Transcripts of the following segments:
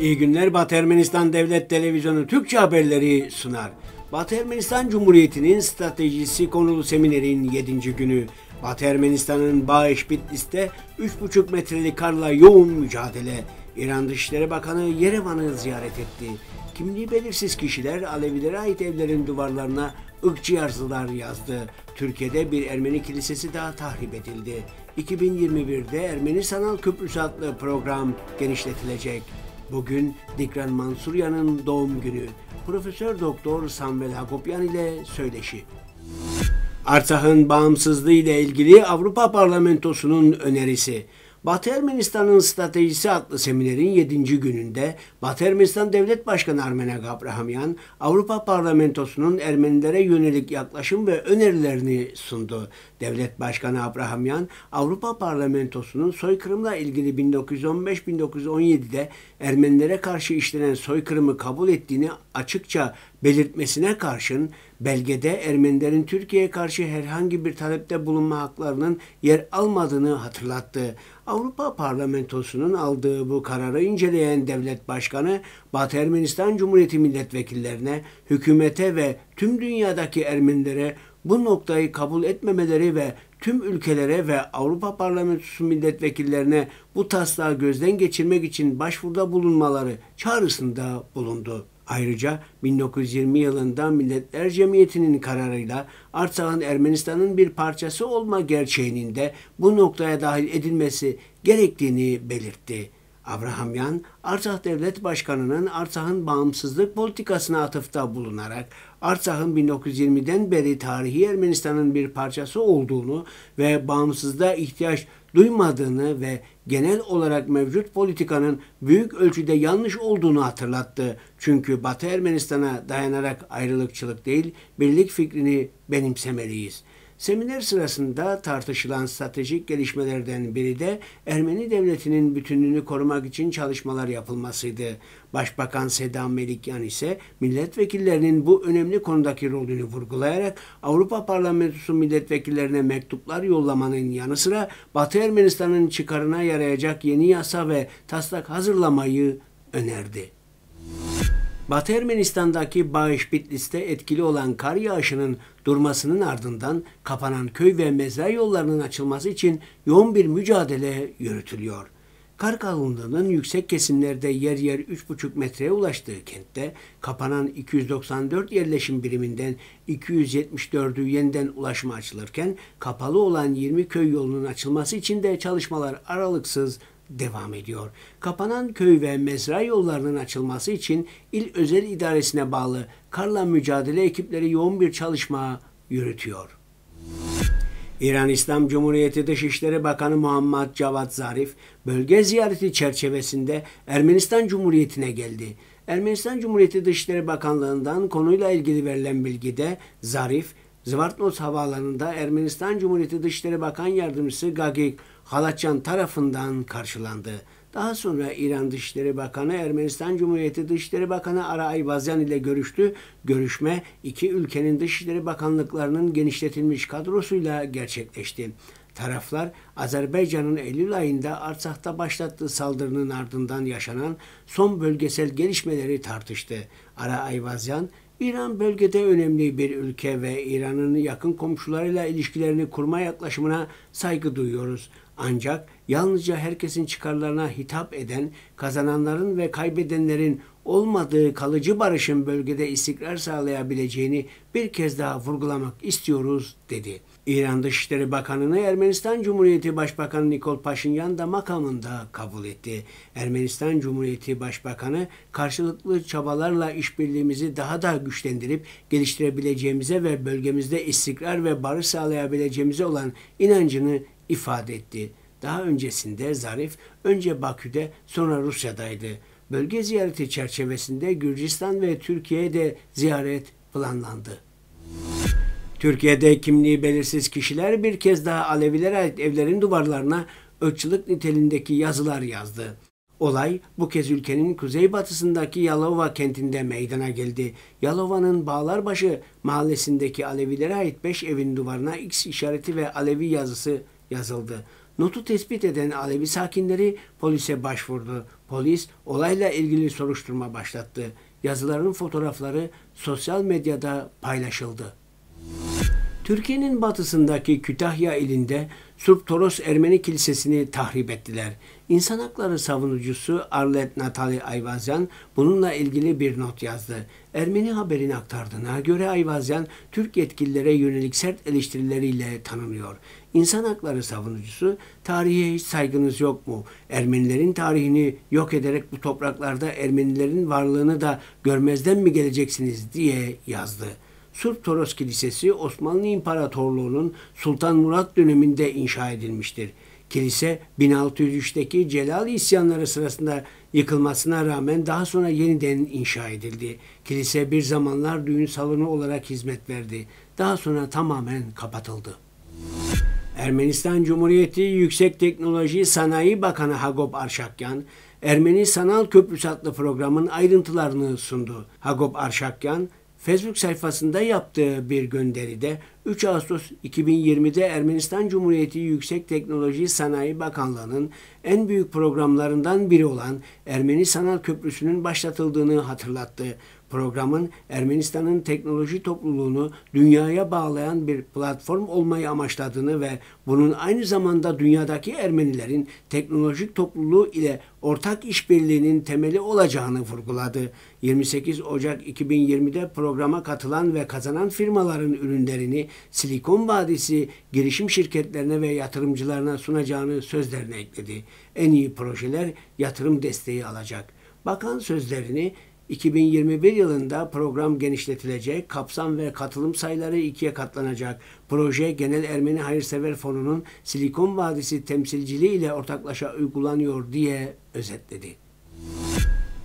İyi günler. Batı Ermenistan Devlet Televizyonu Türkçe haberleri sunar. Batı Ermenistan Cumhuriyeti'nin stratejisi konulu seminerin 7. günü. Batı Ermenistan'ın Bağış Bitlis'te 3,5 metrelik karla yoğun mücadele. İran Dışişleri Bakanı Yerevan'ı ziyaret etti. Kimliği belirsiz kişiler Alevilere ait evlerin duvarlarına ırkçı yazılar yazdı. Türkiye'de bir Ermeni kilisesi daha tahrip edildi. 2021'de Ermeni Sanal Köprüsü adlı program genişletilecek. Bugün Dikran Mansuryan'ın doğum günü. Profesör Doktor Samvel Hakobyan ile söyleşi. Artsakh'ın bağımsızlığı ile ilgili Avrupa Parlamentosu'nun önerisi. Batı Ermenistan'ın stratejisi adlı seminerin 7. gününde Batı Ermenistan Devlet Başkanı Armenak Abrahamyan, Avrupa Parlamentosu'nun Ermenilere yönelik yaklaşım ve önerilerini sundu. Devlet Başkanı Abrahamyan, Avrupa Parlamentosu'nun soykırımla ilgili 1915-1917'de Ermenilere karşı işlenen soykırımı kabul ettiğini açıkça belirtmesine karşın, belgede Ermenilerin Türkiye'ye karşı herhangi bir talepte bulunma haklarının yer almadığını hatırlattı. Avrupa Parlamentosu'nun aldığı bu kararı inceleyen Devlet Başkanı, Batı Ermenistan Cumhuriyeti milletvekillerine, hükümete ve tüm dünyadaki Ermenilere bu noktayı kabul etmemeleri ve tüm ülkelere ve Avrupa Parlamentosu milletvekillerine bu taslağı gözden geçirmek için başvuruda bulunmaları çağrısında bulundu. Ayrıca 1920 yılında Milletler Cemiyeti'nin kararıyla Artsakh'ın Ermenistan'ın bir parçası olma gerçeğinin de bu noktaya dahil edilmesi gerektiğini belirtti. Abrahamyan, Artsakh Devlet Başkanı'nın Artsakh'ın bağımsızlık politikasına atıfta bulunarak Artsakh'ın 1920'den beri tarihi Ermenistan'ın bir parçası olduğunu ve bağımsızlığa ihtiyaç duymadığını ve genel olarak mevcut politikanın büyük ölçüde yanlış olduğunu hatırlattı. Çünkü Batı Ermenistan'a dayanarak ayrılıkçılık değil, birlik fikrini benimsemeliyiz. Seminer sırasında tartışılan stratejik gelişmelerden biri de Ermeni devletinin bütünlüğünü korumak için çalışmalar yapılmasıydı. Başbakan Sedat Melikyan ise milletvekillerinin bu önemli konudaki rolünü vurgulayarak Avrupa Parlamentosu milletvekillerine mektuplar yollamanın yanı sıra Batı Ermenistan'ın çıkarına yarayacak yeni yasa ve taslak hazırlamayı önerdi. Batı Ermenistan'daki Bağış Bitlis'te etkili olan kar yağışının durmasının ardından kapanan köy ve mezra yollarının açılması için yoğun bir mücadele yürütülüyor. Kar kalınlığının yüksek kesimlerde yer yer 3,5 metreye ulaştığı kentte kapanan 294 yerleşim biriminden 274'ü yeniden ulaşıma açılırken kapalı olan 20 köy yolunun açılması için de çalışmalar aralıksız devam ediyor. Kapanan köy ve mezra yollarının açılması için il özel idaresine bağlı karla mücadele ekipleri yoğun bir çalışma yürütüyor. İran İslam Cumhuriyeti Dışişleri Bakanı Muhammed Cavad Zarif, bölge ziyareti çerçevesinde Ermenistan Cumhuriyeti'ne geldi. Ermenistan Cumhuriyeti Dışişleri Bakanlığı'ndan konuyla ilgili verilen bilgide Zarif, Zvartnots Havaalanı'nda Ermenistan Cumhuriyeti Dışişleri Bakan Yardımcısı Gagik Halatcan tarafından karşılandı. Daha sonra İran Dışişleri Bakanı Ermenistan Cumhuriyeti Dışişleri Bakanı Ara Ayvazyan ile görüştü. Görüşme iki ülkenin Dışişleri Bakanlıklarının genişletilmiş kadrosuyla gerçekleşti. Taraflar Azerbaycan'ın Eylül ayında Artsakh'ta başlattığı saldırının ardından yaşanan son bölgesel gelişmeleri tartıştı. Ara Ayvazyan, İran bölgede önemli bir ülke ve İran'ın yakın komşularıyla ilişkilerini kurma yaklaşımına saygı duyuyoruz. Ancak yalnızca herkesin çıkarlarına hitap eden, kazananların ve kaybedenlerin olmadığı kalıcı barışın bölgede istikrar sağlayabileceğini bir kez daha vurgulamak istiyoruz, dedi. İran Dışişleri Bakanı'nı Ermenistan Cumhuriyeti Başbakanı Nikol Paşinyan da makamında kabul etti. Ermenistan Cumhuriyeti Başbakanı, karşılıklı çabalarla işbirliğimizi daha da güçlendirip geliştirebileceğimize ve bölgemizde istikrar ve barış sağlayabileceğimize olan inancını ifade etti. Daha öncesinde Zarif önce Bakü'de sonra Rusya'daydı. Bölge ziyareti çerçevesinde Gürcistan ve Türkiye'de ziyaret planlandı. Türkiye'de kimliği belirsiz kişiler bir kez daha Alevilere ait evlerin duvarlarına ırkçılık niteliğindeki yazılar yazdı. Olay bu kez ülkenin kuzeybatısındaki Yalova kentinde meydana geldi. Yalova'nın Bağlarbaşı mahallesindeki Alevilere ait 5 evin duvarına X işareti ve Alevi yazısı yazıldı. Notu tespit eden Alevi sakinleri polise başvurdu. Polis olayla ilgili soruşturma başlattı. Yazıların fotoğrafları sosyal medyada paylaşıldı. Türkiye'nin batısındaki Kütahya ilinde Surp Toros Ermeni Kilisesi'ni tahrip ettiler. İnsan hakları savunucusu Arlet Natali Ayvazyan bununla ilgili bir not yazdı. Ermeni Haber'in aktardığına göre Ayvazyan, Türk yetkililere yönelik sert eleştirileriyle tanınıyor. İnsan hakları savunucusu, "Tarihe hiç saygınız yok mu? Ermenilerin tarihini yok ederek bu topraklarda Ermenilerin varlığını da görmezden mi geleceksiniz?" diye yazdı. Surp Toros Kilisesi Osmanlı İmparatorluğu'nun Sultan Murat döneminde inşa edilmiştir. Kilise 1603'teki Celal İsyanları sırasında yıkılmasına rağmen daha sonra yeniden inşa edildi. Kilise bir zamanlar düğün salonu olarak hizmet verdi. Daha sonra tamamen kapatıldı. Ermenistan Cumhuriyeti Yüksek Teknoloji Sanayi Bakanı Hagop Arşakyan, Ermeni Sanal Köprüsü adlı programın ayrıntılarını sundu. Hagop Arşakyan, Facebook sayfasında yaptığı bir gönderide 3 Ağustos 2020'de Ermenistan Cumhuriyeti Yüksek Teknoloji Sanayi Bakanlığı'nın en büyük programlarından biri olan Ermeni Sanal Köprüsü'nün başlatıldığını hatırlattı. Programın Ermenistan'ın teknoloji topluluğunu dünyaya bağlayan bir platform olmayı amaçladığını ve bunun aynı zamanda dünyadaki Ermenilerin teknolojik topluluğu ile ortak işbirliğinin temeli olacağını vurguladı. 28 Ocak 2020'de programa katılan ve kazanan firmaların ürünlerini Silikon Vadisi girişim şirketlerine ve yatırımcılarına sunacağını sözlerine ekledi. En iyi projeler yatırım desteği alacak. Bakan sözlerini, 2021 yılında program genişletilecek, kapsam ve katılım sayıları 2'ye katlanacak. Proje Genel Ermeni Hayırsever Fonu'nun Silikon Vadisi temsilciliği ile ortaklaşa uygulanıyor diye özetledi.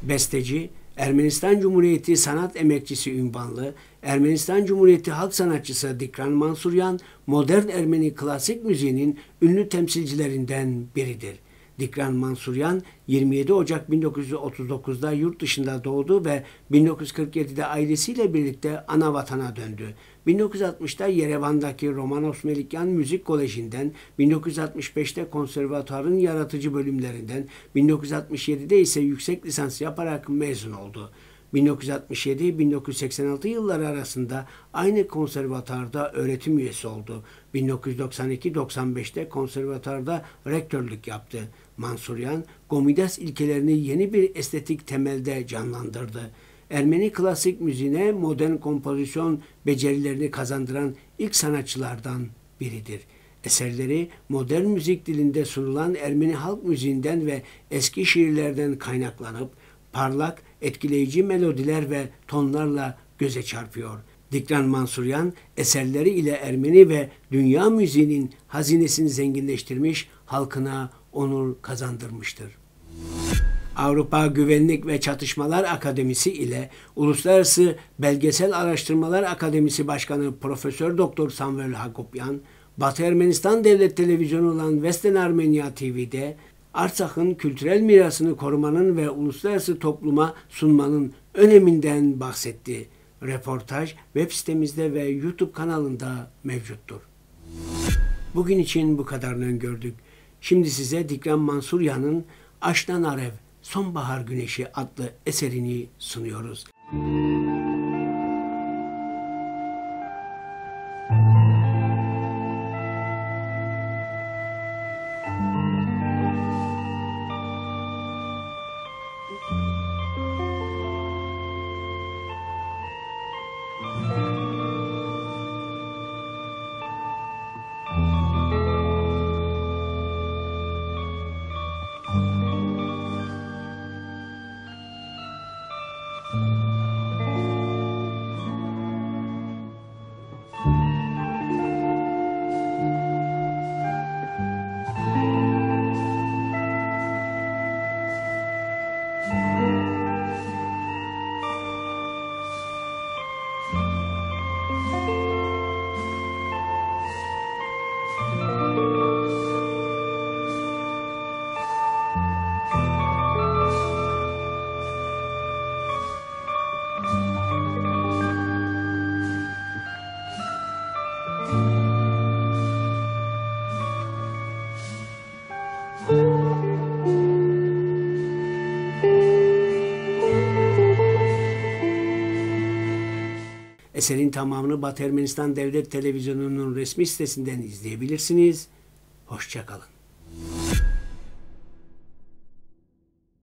Besteci, Ermenistan Cumhuriyeti Sanat Emekçisi unvanlı, Ermenistan Cumhuriyeti Halk Sanatçısı Dikran Mansuryan, modern Ermeni klasik müziğinin ünlü temsilcilerinden biridir. Dikran Mansuryan 27 Ocak 1939'da yurt dışında doğdu ve 1947'de ailesiyle birlikte ana vatana döndü. 1960'da Yerevan'daki Romanos Melikyan Müzik Koleji'nden, 1965'te konservatuarın yaratıcı bölümlerinden, 1967'de ise yüksek lisans yaparak mezun oldu. 1967-1986 yılları arasında aynı konservatuarda öğretim üyesi oldu. 1992-95'te konservatuarda rektörlük yaptı. Mansuryan, Gomidas ilkelerini yeni bir estetik temelde canlandırdı. Ermeni klasik müziğine modern kompozisyon becerilerini kazandıran ilk sanatçılardan biridir. Eserleri modern müzik dilinde sunulan Ermeni halk müziğinden ve eski şiirlerden kaynaklanıp parlak, etkileyici melodiler ve tonlarla göze çarpıyor. Dikran Mansuryan eserleri ile Ermeni ve dünya müziğinin hazinesini zenginleştirmiş, halkına onur kazandırmıştır. Avrupa Güvenlik ve Çatışmalar Akademisi ile Uluslararası Belgesel Araştırmalar Akademisi Başkanı Profesör Doktor Samvel Hakobyan, Batı Ermenistan Devlet Televizyonu olan Western Armenia TV'de Artsakh'ın kültürel mirasını korumanın ve uluslararası topluma sunmanın öneminden bahsetti. Reportaj web sitemizde ve YouTube kanalında mevcuttur. Bugün için bu kadarını öngördük. Şimdi size Dikran Mansuryan'ın Aşlan Arev, Sonbahar Güneşi adlı eserini sunuyoruz. Eserin tamamını Batı Ermenistan Devlet Televizyonu'nun resmi sitesinden izleyebilirsiniz. Hoşça kalın.